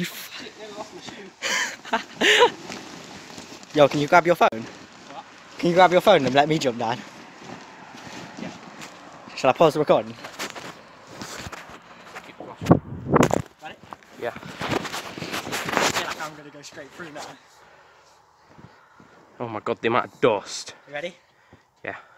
You Yo, can you grab your phone? What? Can you grab your phone and let me jump down? Yeah. Shall I pause the recording? Ready? Yeah. I feel like I'm going to go straight through now. Oh my god, the amount of dust. You ready? Yeah.